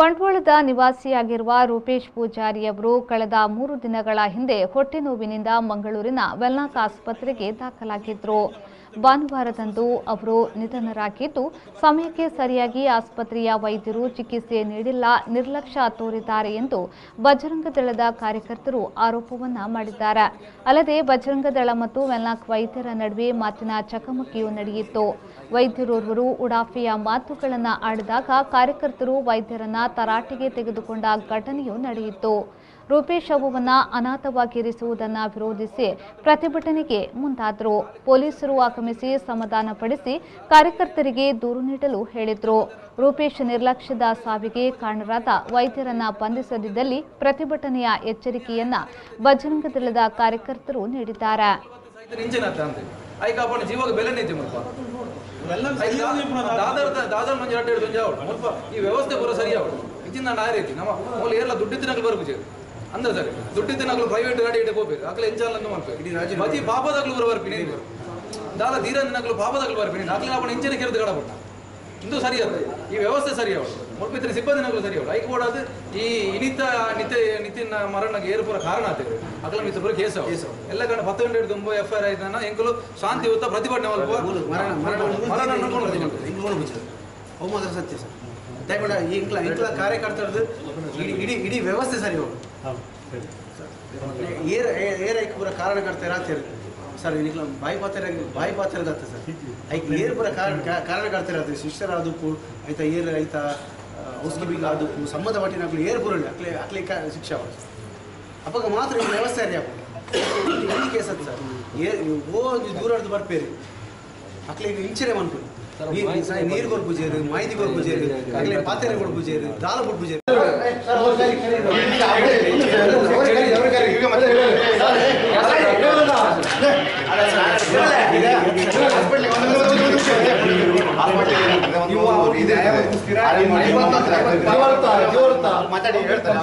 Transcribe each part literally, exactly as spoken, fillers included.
ಬಂಟ್ವಾಳದ ನಿವಾಸಿಯಾಗಿರುವ ರೂಪೇಶ್ ಪೂಜಾರಿ ಅವರು ಕಳೆದ ಮೂರು ದಿನಗಳ ಹಿಂದೆ ಹೊಟ್ಟೆ ನೋವಿನಿಂದ ಮಂಗಳೂರಿನ ವೆಲ್ನೆಸ್ ಆಸ್ಪತ್ರೆಗೆ ದಾಖಲಾಗಿದ್ದರು. ಭಾನುವಾರದಂದು ಅವರು ನಿಧನರಾಗಿದ್ದು, ಸಮಯಕ್ಕೆ ಸರಿಯಾಗಿ ಆಸ್ಪತ್ರೆಯ ವೈದ್ಯರು ಚಿಕಿತ್ಸೆ ನೀಡಿಲ್ಲ, ನಿರ್ಲಕ್ಷ್ಯ ತೋರಿದ್ದಾರೆ ಎಂದು ಬಜರಂಗದಳದ ಕಾರ್ಯಕರ್ತರು ಆರೋಪವನ್ನು ಮಾಡಿದ್ದಾರೆ. ಅಲ್ಲದೆ ಬಜರಂಗದಳ ಮತ್ತು ವೆಲ್ನೆಸ್ ವೈದ್ಯರ ನಡುವೆ ಮಾತಿನ ಚಕಮಕಿಯೂ ನಡೆಯಿತು. ವೈದ್ಯರೋರ್ವರು ಉಡಾಫಿಯ ಮಾತುಗಳನ್ನು ಆಡಿದಾಗ ಕಾರ್ಯಕರ್ತರು ವೈದ್ಯರನ್ನ ತರಾಟೆಗೆ ತೆಗೆದುಕೊಂಡ ಘಟನೆಯೂ ನಡೆಯಿತು. ರೂಪೇಶ್ ಅವರನ್ನು ಅನಾಥವಾಗಿರಿಸುವುದನ್ನು ವಿರೋಧಿಸಿ ಪ್ರತಿಭಟನೆಗೆ ಮುಂದಾದರು. ಪೊಲೀಸರು ಆಗಮಿಸಿ ಸಮಾಧಾನಪಡಿಸಿ ಕಾರ್ಯಕರ್ತರಿಗೆ ದೂರು ನೀಡಲು ಹೇಳಿದರು. ರೂಪೇಶ್ ನಿರ್ಲಕ್ಷ್ಯದ ಸಾವಿಗೆ ಕಾರಣರಾದ ವೈದ್ಯರನ್ನು ಬಂಧಿಸದಿದ್ದಲ್ಲಿ ಪ್ರತಿಭಟನೆಯ ಎಚ್ಚರಿಕೆಯನ್ನು ಬಜರಂಗದಳದ ಕಾರ್ಯಕರ್ತರು ನೀಡಿದ್ದಾರೆ. ಇನ್ನ ನಾಯರ್ ಐತಿ ನಮ್ಮ ಮೂಲೆ ಎಲ್ಲ ದುಡ್ಡಿದ್ದನಕ್ಕೆ ಬರಬೇಕು ಅಂದ್ರೆ ಸರ್ ದುಡ್ಡಿದ್ದನಕ್ಕೆ ಪ್ರೈವೇಟ್ ಗಾಡಿ ಇಡಕ್ಕೆ ಹೋಗ್ಬೇಕು ಅಕ್ಲೆ ಇಂಚಾಲನ್ನು ಮಾಡ್ತಾರೆ ಇಡೀ ರಾಜ್ಯ ಮತಿ ಪಾಪದಾಗಲು ಬರಬರ್ಪಿನಿ ದಾದ ಧೀರಂಜನಕ್ಕೆ ಪಾಪದಾಗಲು ಬರಬಿನಿ ಅಕ್ಲೆ ಅವನ ಇಂಚನೆ ಕಿರಿದು ಕಡಬಟ್ಟ ಇಂದು ಸರಿಯಾದ ಈ ವ್ಯವಸ್ಥೆ ಸರಿಯಾವಳು ಮುಲ್ಪಿತ್ರ ಸಿಬ್ಬಂದಿನಗಳು ಸರಿಯಾವಳು ಹೈಕೋರ್ಟ್ ಅದು ಈ ಇನಿತ ನಿತ್ಯ ನಿತಿನ ಮರಣಕ್ಕೆ ಏರ್ಪುರ ಕಾರಣ ಆಗ್ತದೆ ಅಕ್ಲೆ ಮಿತ್ರ ಕೇಸ್ ಎಲ್ಲ ಕಡೆ ಹತ್ತೊಂದು ಎರಡು ತುಂಬ ಎಫ್ ಐ ಆರ್ ಆಯ್ತಾನ ಎಂಕಲು ಶಾಂತಿಯುತ ಪ್ರತಿಭಟನೆ ಮಲ್ಪ ಮರಣ ಮರಣ ಅನ್ಕೊಂಡು ಹೋಮದ್ರ ಸತ್ಯ ಸರ್ ದಯಮಾಡಿ ಈ ಇಂಕ್ಲ ಇಂಕ್ಲ ಕಾರ್ಯಕರ್ತರದ್ದು ಇಡೀ ಇಡೀ ವ್ಯವಸ್ಥೆ ಸರಿ ಹೋಗಿ ಏರ್ ಏರ್ ಐಕ್ ಪೂರ ಕಾರಣಕರ್ತರ ಆತಿರ್ ಸರ್ ಇನಿಕ್ಲ ಬಾಯಿ ಪಾತ್ರ ಬಾಯಿ ಪಾತ್ರದಾಗ್ತದೆ ಸರ್ ಐಕ್ ಏರ್ ಪೂರ ಕಾರಣ ಕಾರಣಕರ್ತರ ಆತ ಶಿಕ್ಷರಾದಕ್ಕೂ ಆಯ್ತಾ ಏರ್ ಆಯ್ತಾ ಔಷಧಬಿಗಾದಕ್ಕೂ ಸಂಬಂಧ ಮಟ್ಟಿನ ಅಕ್ಲಿ ಏರ್ ಪೂರಲ್ಲ ಅಕ್ಲಿ ಅಕ್ಲಿ ಶಿಕ್ಷೆ ಆಗ ಅಪ್ಪಾಗ ಮಾತ್ರ ಈ ವ್ಯವಸ್ಥೆ ಸರಿ ಆಗ ಈ ಕೇಸ್ ಅದು ಸರ್ ಏರ್ ಓ ದೂರದ್ದು ಬರ್ಪೇರಿ ಅಕ್ಲಿಗೆ ಇಂಚರೆ ಅನ್ಕೊಳ್ಳಿ ನೀರು ಕೊಟ್ಟು ಪೂಜೆ ಮಾಹಿತಿ ಕೊಟ್ಟು ಪೂಜೆ ಆಗಲೇ ಪಾತ್ರೆ ಕೊಟ್ಟು ಪೂಜೆ ದಾಲ ಕೊಟ್ಟು ಪೂಜೆ ಮಾತಾಡಿ ಹೇಳ್ತಾರೆ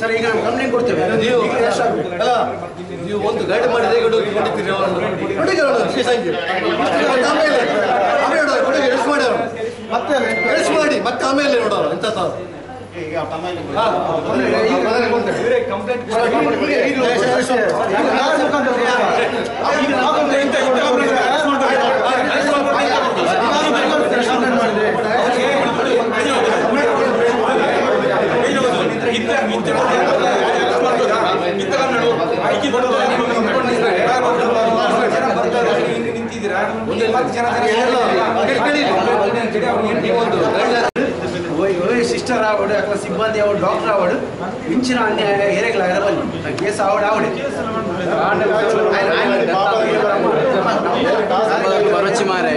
ಸರ್ ಈಗ ನಾವು ಕಂಪ್ಲೇಂಟ್ ಕೊಡ್ತೇವೆ ಅಲ್ಲ ನೀವು ಒಂದು ಗೈಡ್ ಮಾಡಿ ಕೊಟ್ಟಿದ್ದೀರಿ ಮತ್ತೆ ರೆಸ್ಟ್ ಮಾಡಿ ಮತ್ತೆ ಆಮೇಲೆ ನೋಡೋಣ ಎಂತ ಸರ್ ಸಿಸ್ಟರ್ ಆವಡು ಅಥವಾ ಸಿಬ್ಬಂದಿ ಅವಡು ಡಾಕ್ಟರ್ ಆವಡು ಇಂಚಿನ ಅನ್ಯಾಯ ಏರಿಕೆಗಳ ಎರಬಲ್ಲಿ ಕೇಸ್ ಆವಡು ಆವಡೆ ವರಚಿ ಮಾರೇ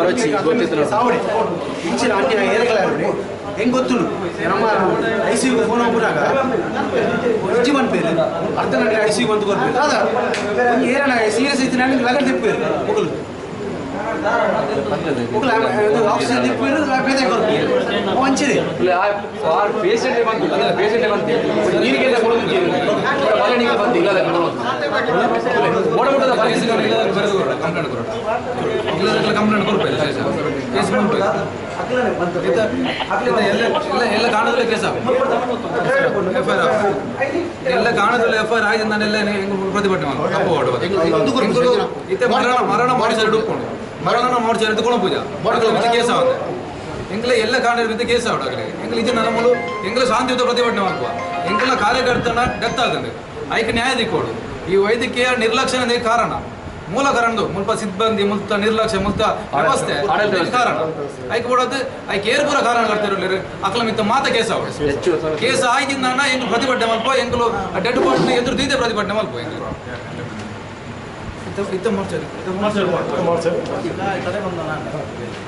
ವರಚಿ ಸಾವಡೆ ಇಂಚಿನ ಅನ್ಯಾಯ ಏರಿಕೆಗಳ ಎರಬಡಿ ಹೆಂಗೆ ಗೊತ್ತು ನಮ್ಮ ಐ ಸಿ ಯುಗೆ ಫೋನ್ ಹೋಗ್ಬಿಡಾಗ ಅಜ್ಜಿ ಬಂದ್ಬೇರೆ ಅರ್ಧ ಗಂಟೆ ಐ ಸಿ ಯು ಅಂತ ಬರ್ಬೇಕು ಅದ ಏನ ಸೀರಿಯಸ್ ಐತಿ ನನಗೆ ಲಗಡ್ ತಿಪ್ಪೇರು ಮುಗಲು ಮುಗಲು ಆಕ್ಸಿಜನ್ ತಿಪ್ಪೇರು ಬೇದೆ ಕೊಡ್ಬೇಕು ಹಂಚಿದೆ ಪೇಷಂಟೇ ಬಂತು ಅದಲ್ಲ ಪೇಷಂಟೇ ಬಂತು ನೀರಿಗೆಲ್ಲ ಕೊಡೋದು ಮಲನಿಗೆ ಬಂತು ಇಲ್ಲದ ಓಡಬಿಟ್ಟದ ಪರಿಸ್ಥಿತಿ ಬರೆದು ಕಂಪ್ಲೇಂಟ್ ಕೊಡೋಣ ಇಲ್ಲದ ಕಂಪ್ಲೇಂಟ್ ಕೊಡ್ಬೇಕು ಕೇಸ್ ಬಂತು ಅಕ್ಲನೆ ಬಂತು ಅಕ್ಲನೆ ಎಲ್ಲ ಎಲ್ಲ ಎಲ್ಲ ಕಾಣದಲ್ಲ ಕೇಸ್ ಎಫ್ಐಆರ್ ಎಲ್ಲ ಕಾಣದಲ್ಲ ಎಫ್ಐಆರ್ ಆಗಿದೆ ನಾನೆಲ್ಲ ಪ್ರತಿಭಟನೆ ಮಾಡೋದು ತಪ್ಪು ಹೊರಡುವುದು ಇತ್ತೆ ಮರಣ ಮರಣ ಮಾಡಿಸಲು ಹುಡುಕೊಂಡು ಮರಣ ಮಾಡಿಸಲು ಎದ್ದುಕೊಂಡು ಪೂಜೆ ಮಾಡೋದು ಕೇಸ್ ಆಗುತ್ತೆ ಎಂಗ್ಲೆ ಎಲ್ಲ ಕಾಣದ ಕೇಸ್ ಆಗೋದು ಎಂಗ್ಲೆ ಇದು ನನ್ನ ಮೂಲ ಎಂಗ್ಲೆ ಶಾಂತಿಯುತ ಪ್ರತಿಭಟನೆ ಮಾಡುವ ಎಂಗ್ಲ ಕಾರ್ಯಕರ್ತನ ಡೆತ್ ಆಗುತ್ತೆ ಆಯ್ಕೆ ನ್ಯಾಯ ದಿಕ್ಕೋಡು ಈ ವೈದ್ಯಕೀಯ ನಿರ್ಲಕ್ಷ್ಯನೇ ಕಾರಣ ಮೂಲ ಕಾರಣದು ಮುಲ್ಪ ಸಿಬ್ಬಂದಿ ಮುಲ್ತ ನಿರ್ಲಕ್ಷ್ಯ ಮುಲ್ತ ವ್ಯವಸ್ಥೆ ಕಾರಣ ಆಯ್ಕೆ ಕೊಡೋದು ಆಯ್ಕೆ ಏರ್ಪುರ ಕಾರಣ ಕಟ್ತಿರಲಿ ಅಕ್ಲ ಮಿತ್ತ ಮಾತ ಕೇಸ್ ಆಗ ಕೇಸ್ ಆಗಿದ್ದ ಹೆಂಗ್ ಪ್ರತಿಭಟನೆ ಮಲ್ಪ ಎಂಗ್ಲು ಡೆಡ್ ಬಾಡಿ ಎದುರು ದೀದೆ ಪ್ರತಿಭಟನೆ ಮಲ್ಪ ಎಂಗ್ಲು ಇದು ಇದು ಮಾರ್ಚ್ ಇದು ಮಾರ್ಚ್ ಮಾರ್ಚ್